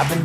I've been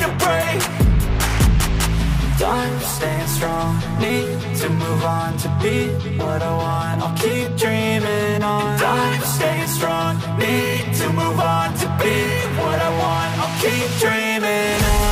a break. I'm staying strong, need to move on to be what I want. I'll keep dreaming on. And I'm staying strong, need to move on to be what I want. I'll keep dreaming on.